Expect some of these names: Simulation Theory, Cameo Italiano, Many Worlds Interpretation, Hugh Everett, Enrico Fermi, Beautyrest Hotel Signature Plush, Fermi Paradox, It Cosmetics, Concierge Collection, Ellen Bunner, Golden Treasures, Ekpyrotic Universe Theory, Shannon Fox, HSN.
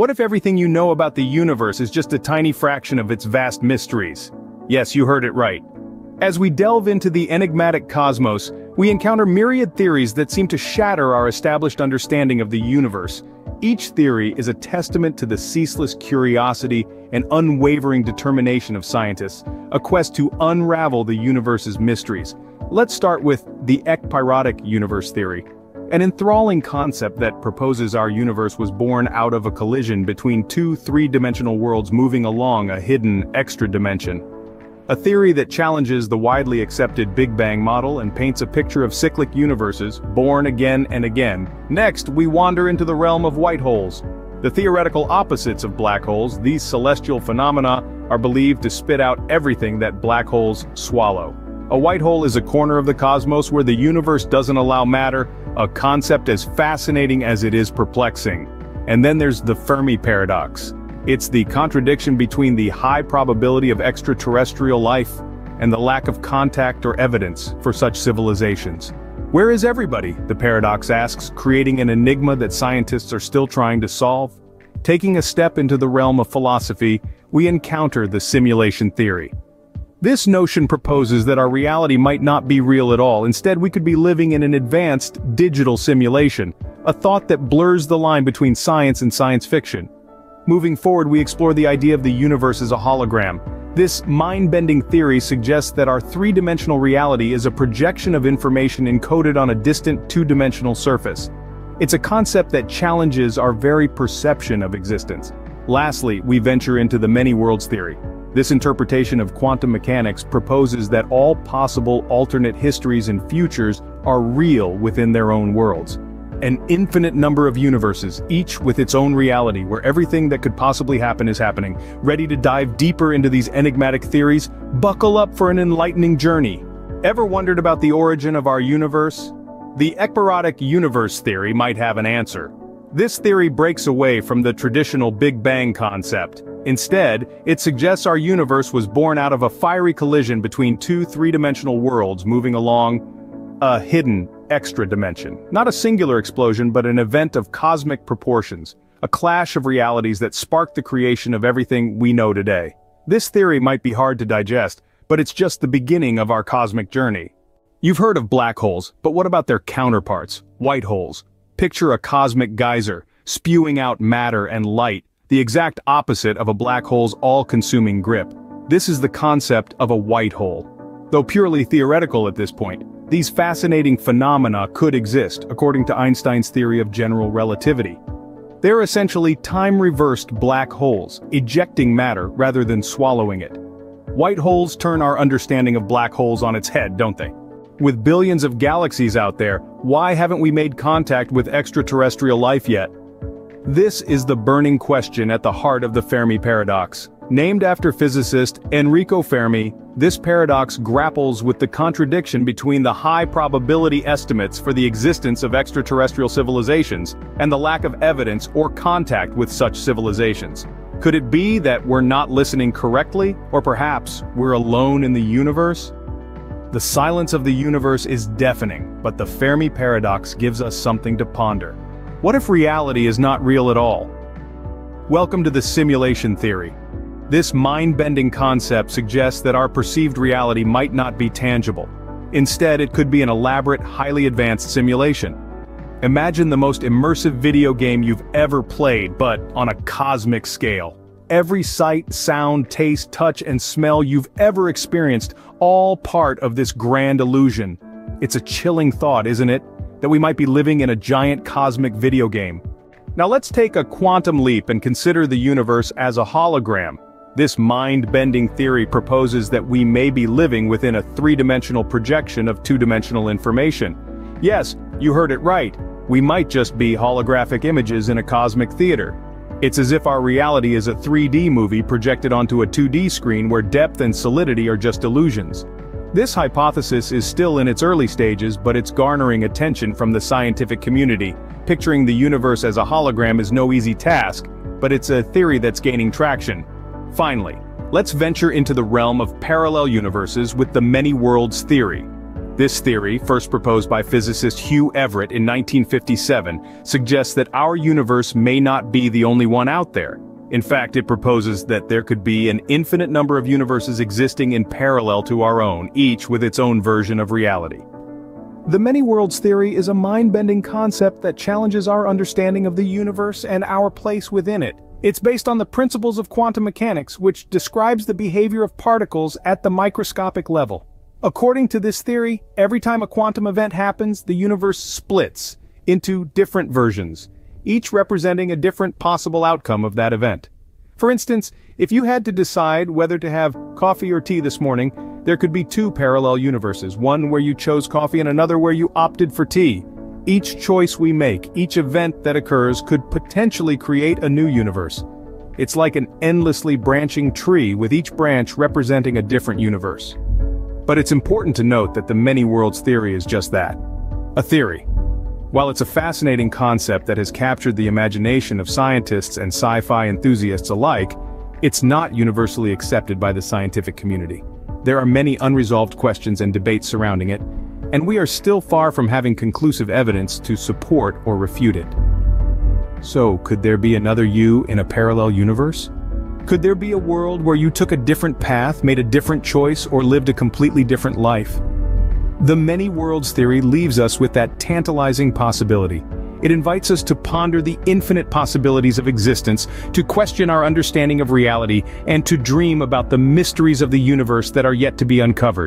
What if everything you know about the universe is just a tiny fraction of its vast mysteries? Yes, you heard it right. As we delve into the enigmatic cosmos, we encounter myriad theories that seem to shatter our established understanding of the universe. Each theory is a testament to the ceaseless curiosity and unwavering determination of scientists, a quest to unravel the universe's mysteries. Let's start with the Ekpyrotic Universe Theory, an enthralling concept that proposes our universe was born out of a collision between two three-dimensional worlds moving along a hidden extra dimension. A theory that challenges the widely accepted Big Bang model and paints a picture of cyclic universes, born again and again. Next, we wander into the realm of white holes. The theoretical opposites of black holes, these celestial phenomena are believed to spit out everything that black holes swallow. A white hole is a corner of the cosmos where the universe doesn't allow matter, a concept as fascinating as it is perplexing. And then there's the Fermi Paradox. It's the contradiction between the high probability of extraterrestrial life and the lack of contact or evidence for such civilizations. Where is everybody? The paradox asks, creating an enigma that scientists are still trying to solve. Taking a step into the realm of philosophy, we encounter the simulation theory. This notion proposes that our reality might not be real at all. Instead, we could be living in an advanced digital simulation, a thought that blurs the line between science and science fiction. Moving forward, we explore the idea of the universe as a hologram. This mind-bending theory suggests that our three-dimensional reality is a projection of information encoded on a distant two-dimensional surface. It's a concept that challenges our very perception of existence. Lastly, we venture into the Many Worlds Theory. This interpretation of quantum mechanics proposes that all possible alternate histories and futures are real within their own worlds. An infinite number of universes, each with its own reality, where everything that could possibly happen is happening. Ready to dive deeper into these enigmatic theories? Buckle up for an enlightening journey. Ever wondered about the origin of our universe? The Ekpyrotic Universe Theory might have an answer. This theory breaks away from the traditional Big Bang concept. Instead, it suggests our universe was born out of a fiery collision between two three-dimensional worlds moving along a hidden extra dimension. Not a singular explosion, but an event of cosmic proportions, a clash of realities that sparked the creation of everything we know today. This theory might be hard to digest, but it's just the beginning of our cosmic journey. You've heard of black holes, but what about their counterparts, white holes? Picture a cosmic geyser, spewing out matter and light, the exact opposite of a black hole's all-consuming grip. This is the concept of a white hole. Though purely theoretical at this point, these fascinating phenomena could exist, according to Einstein's theory of general relativity. They're essentially time-reversed black holes, ejecting matter rather than swallowing it. White holes turn our understanding of black holes on its head, don't they? With billions of galaxies out there, why haven't we made contact with extraterrestrial life yet? This is the burning question at the heart of the Fermi Paradox. Named after physicist Enrico Fermi, this paradox grapples with the contradiction between the high probability estimates for the existence of extraterrestrial civilizations and the lack of evidence or contact with such civilizations. Could it be that we're not listening correctly, or perhaps we're alone in the universe? The silence of the universe is deafening, but the Fermi Paradox gives us something to ponder. What if reality is not real at all? Welcome to the simulation theory. This mind-bending concept suggests that our perceived reality might not be tangible. Instead, it could be an elaborate, highly advanced simulation. Imagine the most immersive video game you've ever played, but on a cosmic scale. Every sight, sound, taste, touch, and smell you've ever experienced, all part of this grand illusion. It's a chilling thought, isn't it? That we might be living in a giant cosmic video game. Now let's take a quantum leap and consider the universe as a hologram. This mind-bending theory proposes that we may be living within a three-dimensional projection of two-dimensional information. Yes, you heard it right. We might just be holographic images in a cosmic theater. It's as if our reality is a 3D movie projected onto a 2D screen where depth and solidity are just illusions. This hypothesis is still in its early stages, but it's garnering attention from the scientific community. Picturing the universe as a hologram is no easy task, but it's a theory that's gaining traction. Finally, let's venture into the realm of parallel universes with the many worlds theory. This theory, first proposed by physicist Hugh Everett in 1957, suggests that our universe may not be the only one out there. In fact, it proposes that there could be an infinite number of universes existing in parallel to our own, each with its own version of reality. The Many Worlds Theory is a mind-bending concept that challenges our understanding of the universe and our place within it. It's based on the principles of quantum mechanics, which describes the behavior of particles at the microscopic level. According to this theory, every time a quantum event happens, the universe splits into different versions, each representing a different possible outcome of that event. For instance, if you had to decide whether to have coffee or tea this morning, there could be two parallel universes, one where you chose coffee and another where you opted for tea. Each choice we make, each event that occurs, could potentially create a new universe. It's like an endlessly branching tree, with each branch representing a different universe. But it's important to note that the Many Worlds Theory is just that, a theory. While it's a fascinating concept that has captured the imagination of scientists and sci-fi enthusiasts alike, it's not universally accepted by the scientific community. There are many unresolved questions and debates surrounding it, and we are still far from having conclusive evidence to support or refute it. So, could there be another you in a parallel universe? Could there be a world where you took a different path, made a different choice, or lived a completely different life? The Many Worlds Theory leaves us with that tantalizing possibility. It invites us to ponder the infinite possibilities of existence, to question our understanding of reality, and to dream about the mysteries of the universe that are yet to be uncovered.